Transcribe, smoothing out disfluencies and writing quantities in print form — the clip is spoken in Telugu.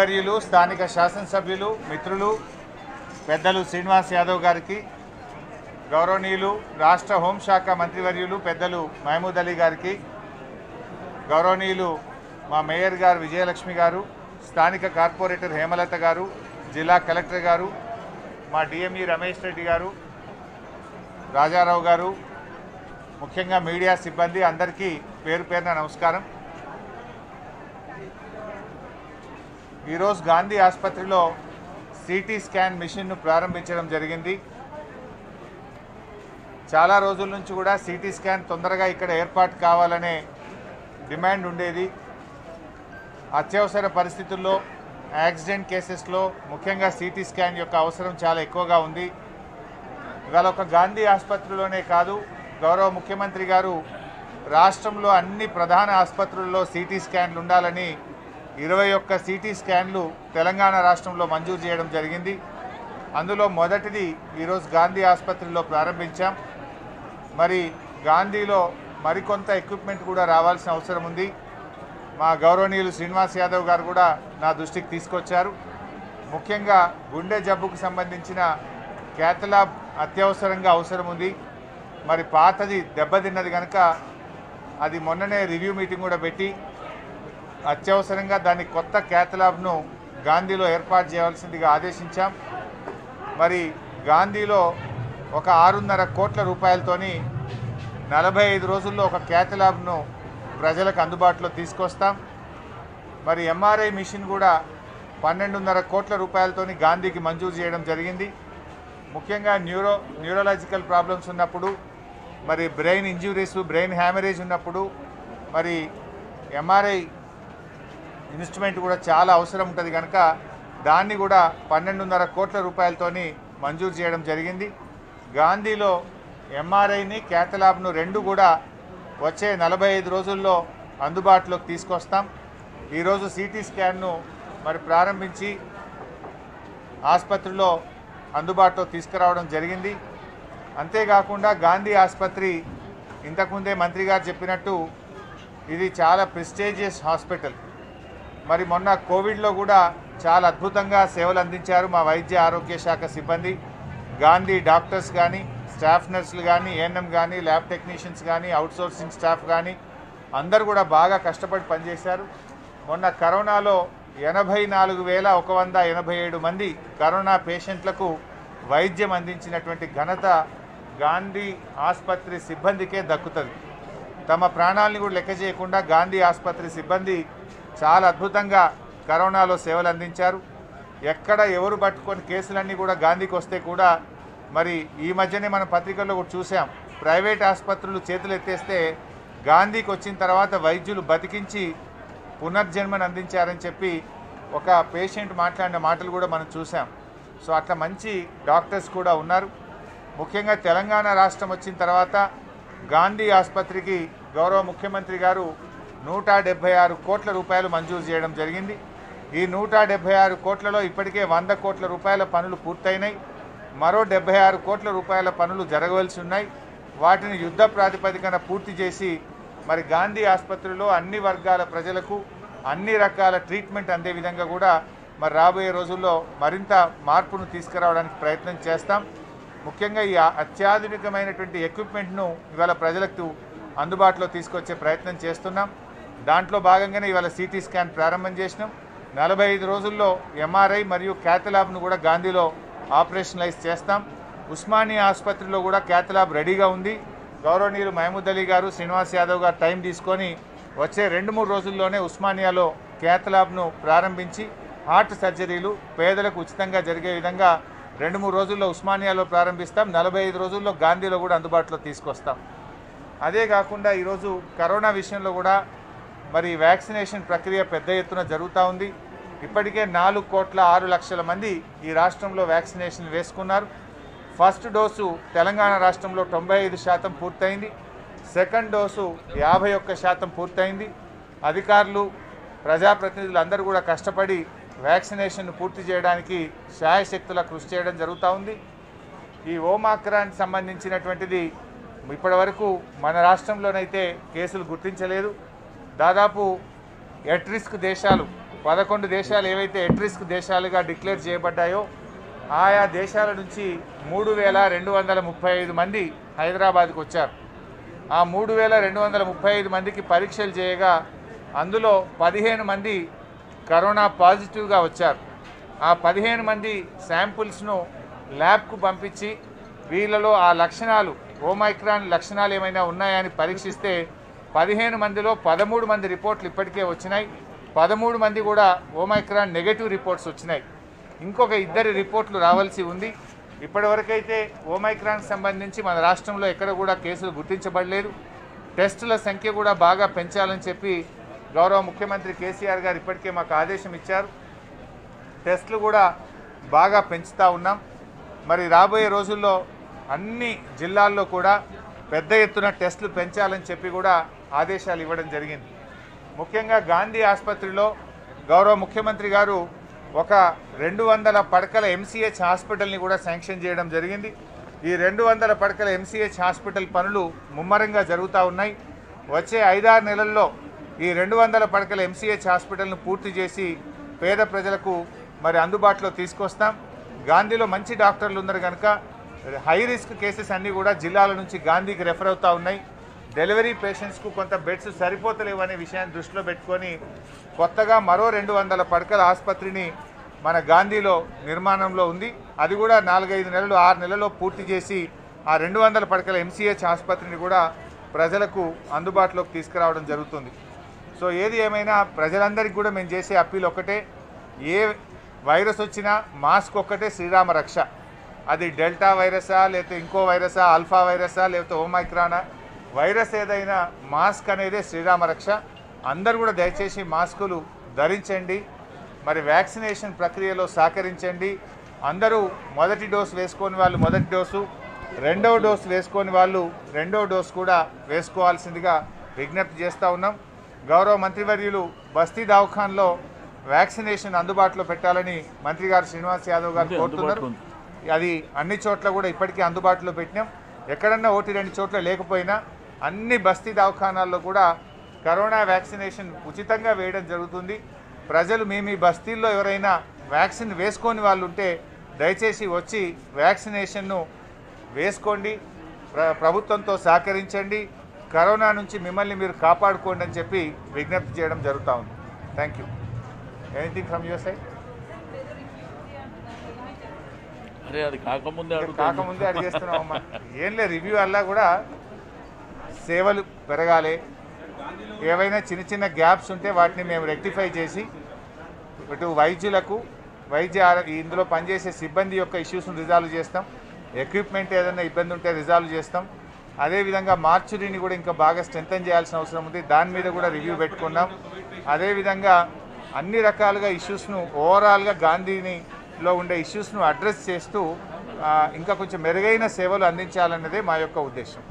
మంత్రివర్యులు స్థానిక శాసనసభ్యులు మిత్రులు పెద్దలు శ్రీనివాస్ యాదవ్ గారికి గౌరవనీయులు రాష్ట్ర హోంశాఖ మంత్రివర్యులు పెద్దలు మహమూద్ అలీ గారికి గౌరవనీయులు మా మేయర్ గారు విజయలక్ష్మి గారు స్థానిక కార్పొరేటర్ హేమలత గారు జిల్లా కలెక్టర్ గారు మా డిఎంఈ రమేష్ రెడ్డి గారు రాజారావు గారు ముఖ్యంగా మీడియా సిబ్బంది అందరికీ పేరు పేరున నమస్కారం. ఈరోజు గాంధీ ఆసుపత్రిలో సిటీ స్కాన్ మిషన్ను ప్రారంభించడం జరిగింది. చాలా రోజుల నుంచి కూడా సిటీ స్కాన్ తొందరగా ఇక్కడ ఏర్పాటు కావాలనే డిమాండ్ ఉండేది. అత్యవసర పరిస్థితుల్లో యాక్సిడెంట్ కేసెస్లో ముఖ్యంగా సిటీ స్కాన్ యొక్క అవసరం చాలా ఎక్కువగా ఉంది. ఇవాళ ఒక గాంధీ ఆసుపత్రిలోనే కాదు, గౌరవ ముఖ్యమంత్రి గారు రాష్ట్రంలో అన్ని ప్రధాన ఆసుపత్రుల్లో సిటీ స్కాన్లు ఉండాలని 21 సిటీ స్కాన్లు తెలంగాణ రాష్ట్రంలో మంజూరు చేయడం జరిగింది. అందులో మొదటిది ఈరోజు గాంధీ ఆసుపత్రిలో ప్రారంభించాం. మరి గాంధీలో మరికొంత ఎక్విప్మెంట్ కూడా రావాల్సిన అవసరం ఉంది. మా గౌరవనీయులు శ్రీనివాస్ యాదవ్ గారు కూడా నా దృష్టికి తీసుకొచ్చారు. ముఖ్యంగా గుండె జబ్బుకు సంబంధించిన క్యాథలాబ్ అత్యవసరంగా అవసరం ఉంది. మరి పాతది దెబ్బతిన్నది కనుక అది మొన్ననే రివ్యూ మీటింగ్ కూడా పెట్టి అత్యవసరంగా దాని కొత్త క్యాథలాబ్ను గాంధీలో ఏర్పాటు చేయవలసిందిగా ఆదేశించాం. మరి గాంధీలో ఒక 6.5 కోట్ల రూపాయలతోని 45 రోజుల్లో ఒక క్యాథలాబ్ను ప్రజలకు అందుబాటులో తీసుకొస్తాం. మరి ఎంఆర్ఐ మిషన్ కూడా 12.5 కోట్ల రూపాయలతోని గాంధీకి మంజూరు చేయడం జరిగింది. ముఖ్యంగా న్యూరలాజికల్ ప్రాబ్లమ్స్ ఉన్నప్పుడు, మరి బ్రెయిన్ ఇంజ్యూరీస్ బ్రెయిన్ హ్యామరేజ్ ఉన్నప్పుడు మరి ఎంఆర్ఐ ఇన్స్ట్రుమెంట్ కూడా చాలా అవసరం ఉంటుంది కనుక దాన్ని కూడా 12.5 కోట్ల రూపాయలతోని మంజూరు చేయడం జరిగింది. గాంధీలో ఎంఆర్ఐని క్యాథలాబ్ను రెండు కూడా వచ్చే 45 రోజుల్లో అందుబాటులోకి తీసుకొస్తాం. ఈరోజు సిటీ స్కాన్ను మరి ప్రారంభించి ఆసుపత్రిలో అందుబాటులో తీసుకురావడం జరిగింది. అంతేకాకుండా గాంధీ ఆసుపత్రి ఇంతకుముందే మంత్రి గారు చెప్పినట్టు ఇది చాలా ప్రెస్టీజియస్ హాస్పిటల్. మరి మొన్న కోవిడ్లో కూడా చాలా అద్భుతంగా సేవలు అందించారు మా వైద్య ఆరోగ్య శాఖ సిబ్బంది. గాంధీ డాక్టర్స్ కానీ స్టాఫ్ నర్సులు కానీ ఏఎన్ఎం కానీ ల్యాబ్ టెక్నీషియన్స్ కానీ అవుట్సోర్సింగ్ స్టాఫ్ కానీ అందరూ కూడా బాగా కష్టపడి పనిచేశారు. మొన్న కరోనాలో 84,187 మంది కరోనా పేషెంట్లకు వైద్యం అందించినటువంటి ఘనత గాంధీ ఆసుపత్రి సిబ్బందికే దక్కుతుంది. తమ ప్రాణాలను కూడా లెక్క చేయకుండా గాంధీ ఆసుపత్రి సిబ్బంది చాలా అద్భుతంగా కరోనాలో సేవలు అందించారు. ఎక్కడ ఎవరు పట్టుకొని కేసులన్నీ కూడా గాంధీకి వస్తే కూడా మరి ఈ మధ్యనే మనం పత్రికల్లో కూడా చూసాం, ప్రైవేట్ ఆసుపత్రులు చేతులు ఎత్తేస్తే గాంధీకి వచ్చిన తర్వాత వైద్యులు బతికించి పునర్జన్మను అందించారని చెప్పి ఒక పేషెంట్ మాట్లాడిన మాటలు కూడా మనం చూసాం. సో అట్లా మంచి డాక్టర్స్ కూడా ఉన్నారు. ముఖ్యంగా తెలంగాణ రాష్ట్రం వచ్చిన తర్వాత గాంధీ ఆసుపత్రికి గౌరవ ముఖ్యమంత్రి గారు 176 కోట్ల రూపాయలు మంజూరు చేయడం జరిగింది. ఈ 176 కోట్లలో ఇప్పటికే 100 కోట్ల రూపాయల పనులు పూర్తయినాయి. మరో 76 కోట్ల రూపాయల పనులు జరగవలసి ఉన్నాయి. వాటిని యుద్ధ ప్రాతిపదికన పూర్తి చేసి మరి గాంధీ ఆసుపత్రిలో అన్ని వర్గాల ప్రజలకు అన్ని రకాల ట్రీట్మెంట్ అందే విధంగా కూడా మరి రాబోయే రోజుల్లో మరింత మార్పును తీసుకురావడానికి ప్రయత్నం చేస్తాం. ముఖ్యంగా ఈ అత్యాధునికమైనటువంటి ఎక్విప్మెంట్ను ఇవాళ ప్రజలకు అందుబాటులో తీసుకొచ్చే ప్రయత్నం చేస్తున్నాం. దాంట్లో భాగంగానే ఇవాళ సిటీ స్కాన్ ప్రారంభం చేసినాం. 45 రోజుల్లో ఎంఆర్ఐ మరియు క్యాథలాబ్ను కూడా గాంధీలో ఆపరేషనలైజ్ చేస్తాం. ఉస్మానియా ఆసుపత్రిలో కూడా క్యాథలాబ్ రెడీగా ఉంది. గౌరవనీయులు మహమూద్ అలీ గారు శ్రీనివాస్ యాదవ్ గారు టైం తీసుకొని వచ్చే 2-3 రోజుల్లోనే ఉస్మానియాలో క్యాథలాబ్ను ప్రారంభించి హార్ట్ సర్జరీలు పేదలకు ఉచితంగా జరిగే విధంగా 2-3 రోజుల్లో ఉస్మానియాలో ప్రారంభిస్తాం. 45 రోజుల్లో గాంధీలో కూడా అందుబాటులో తీసుకొస్తాం. అదే కాకుండా ఈరోజు కరోనా విషయంలో కూడా మరి వ్యాక్సినేషన్ ప్రక్రియ పెద్ద ఎత్తున జరుగుతూ ఉంది. ఇప్పటికే 4,06,00,000 మంది ఈ రాష్ట్రంలో వ్యాక్సినేషన్ వేసుకున్నారు. ఫస్ట్ డోసు తెలంగాణ రాష్ట్రంలో 95% పూర్తయింది. సెకండ్ డోసు 51% పూర్తయింది. అధికారులు ప్రజాప్రతినిధులు అందరూ కూడా కష్టపడి వ్యాక్సినేషన్ను పూర్తి చేయడానికి శాయశక్తులా కృషి చేయడం జరుగుతూ ఉంది. ఈ ఓమాక్రాన్ సంబంధించినటువంటిది ఇప్పటివరకు మన రాష్ట్రంలోనైతే కేసులు గుర్తించలేదు. దాదాపు ఎట్ రిస్క్ దేశాలు 11 దేశాలు ఏవైతే ఎట్ రిస్క్ దేశాలుగా డిక్లేర్ చేయబడ్డాయో ఆయా దేశాల నుంచి 3235 మంది హైదరాబాద్కు వచ్చారు. ఆ 3235 మందికి పరీక్షలు చేయగా అందులో 15 మంది కరోనా పాజిటివ్గా వచ్చారు. ఆ 15 మంది శాంపుల్స్ను ల్యాబ్కు పంపించి వీళ్ళలో ఆ లక్షణాలు ఓమైక్రాన్ లక్షణాలు ఏమైనా ఉన్నాయని పరీక్షిస్తే 15 మందిలో 13 మంది రిపోర్ట్లు ఇప్పటికే వచ్చినాయి. 13 మంది కూడా ఓమైక్రాన్ నెగటివ్ రిపోర్ట్స్ వచ్చినాయి. ఇంకొక 2 రిపోర్ట్లు రావాల్సి ఉంది. ఇప్పటివరకైతే ఓమైక్రాన్కి సంబంధించి మన రాష్ట్రంలో ఎక్కడ కూడా కేసులు గుర్తించబడలేదు. టెస్టుల సంఖ్య కూడా బాగా పెంచాలని చెప్పి గౌరవ ముఖ్యమంత్రి కేసీఆర్ గారు ఇప్పటికే మాకు ఆదేశం ఇచ్చారు. టెస్టులు కూడా బాగా పెంచుతూ ఉన్నాం. మరి రాబోయే రోజుల్లో అన్ని జిల్లాల్లో కూడా పెద్ద ఎత్తున టెస్టులు పెంచాలని చెప్పి కూడా ఆదేశాలు ఇవ్వడం జరిగింది. ముఖ్యంగా గాంధీ ఆసుపత్రిలో గౌరవ ముఖ్యమంత్రి గారు ఒక 200 పడకల MCH హాస్పిటల్ని కూడా శాంక్షన్ చేయడం జరిగింది. ఈ 200 పడకల MCH హాస్పిటల్ పనులు ముమ్మరంగా జరుగుతూ ఉన్నాయి. వచ్చే 5-6 నెలల్లో ఈ 200 పడకల MCH హాస్పిటల్ను పూర్తి చేసి పేద ప్రజలకు మరి అందుబాటులో తీసుకొస్తాం. గాంధీలో మంచి డాక్టర్లు ఉన్నారు కనుక హై రిస్క్ కేసెస్ అన్నీ కూడా జిల్లాల నుంచి గాంధీకి రెఫర్ అవుతూ ఉన్నాయి. డెలివరీ పేషెంట్స్కు కొంత బెడ్స్ సరిపోతలేవు అనే విషయాన్ని దృష్టిలో పెట్టుకొని కొత్తగా మరో 200 పడకల ఆసుపత్రిని మన గాంధీలో నిర్మాణంలో ఉంది. అది కూడా 4-5 నెలలు 6 నెలల్లో పూర్తి చేసి ఆ 200 పడకల MCH ఆసుపత్రిని కూడా ప్రజలకు అందుబాటులోకి తీసుకురావడం జరుగుతుంది. సో ఏది ఏమైనా ప్రజలందరికీ కూడా మేము చేసే అప్పీల్ ఒకటే, ఏ వైరస్ వచ్చినా మాస్క్ ఒక్కటే శ్రీరామ రక్ష. అది డెల్టా వైరసా లేకపోతే ఇంకో వైరసా ఆల్ఫా వైరసా లేకపోతే ఓమైక్రానా, వైరస్ ఏదైనా మాస్క్ అనేదే శ్రీరామ రక్ష. అందరూ కూడా దయచేసి మాస్కులు ధరించండి. మరి వ్యాక్సినేషన్ ప్రక్రియలో సహకరించండి. అందరూ మొదటి డోసు వేసుకొని వాళ్ళు మొదటి డోసు, రెండవ డోసు వేసుకొని వాళ్ళు రెండవ డోసు కూడా వేసుకోవాల్సిందిగా విజ్ఞప్తి చేస్తూ ఉన్నాం. గౌరవ మంత్రివర్యులు బస్తీ దవాఖాన్లో వ్యాక్సినేషన్ అందుబాటులో పెట్టాలని మంత్రి గారు శ్రీనివాస్ యాదవ్ గారు కోరుతున్నారు. అది అన్ని చోట్ల కూడా ఇప్పటికే అందుబాటులో పెట్టినాం. ఎక్కడన్నా 1-2 చోట్ల లేకపోయినా అన్ని బస్తీ దవాఖానాల్లో కూడా కరోనా వ్యాక్సినేషన్ ఉచితంగా వేయడం జరుగుతుంది. ప్రజలు మీ బస్తీల్లో ఎవరైనా వ్యాక్సిన్ వేసుకొని వాళ్ళు ఉంటే దయచేసి వచ్చి వ్యాక్సినేషన్ను వేసుకోండి. ప్రభుత్వంతో సహకరించండి. కరోనా నుంచి మిమ్మల్ని మీరు కాపాడుకోండి అని చెప్పి విజ్ఞప్తి చేయడం జరుగుతూ ఉంది. Thank you. Anything from your side? కాకముందే అడిగేస్తున్నామమ్మా. ఏం లేదు, రివ్యూ అలా కూడా సేవలు పెరగాలి. ఏవైనా చిన్న గ్యాప్స్ ఉంటే వాటిని మేము రెక్టిఫై చేసి ఇటు వైద్యులకు ఇందులో పనిచేసే సిబ్బంది యొక్క ఇష్యూస్ను రిజాల్వ్ చేస్తాం. ఎక్విప్మెంట్ ఏదైనా ఇబ్బంది ఉంటే రిజాల్వ్ చేస్తాం. అదేవిధంగా మార్చురీని కూడా ఇంకా బాగా స్ట్రెంథన్ చేయాల్సిన అవసరం ఉంది. దాని మీద కూడా రివ్యూ పెట్టుకున్నాం. అదేవిధంగా అన్ని రకాలుగా ఇష్యూస్ను ఓవరాల్గా గాంధీనిలో ఉండే ఇష్యూస్ను అడ్రస్ చేస్తూ ఇంకా కొంచెం మెరుగైన సేవలు అందించాలన్నదే మా యొక్క ఉద్దేశం.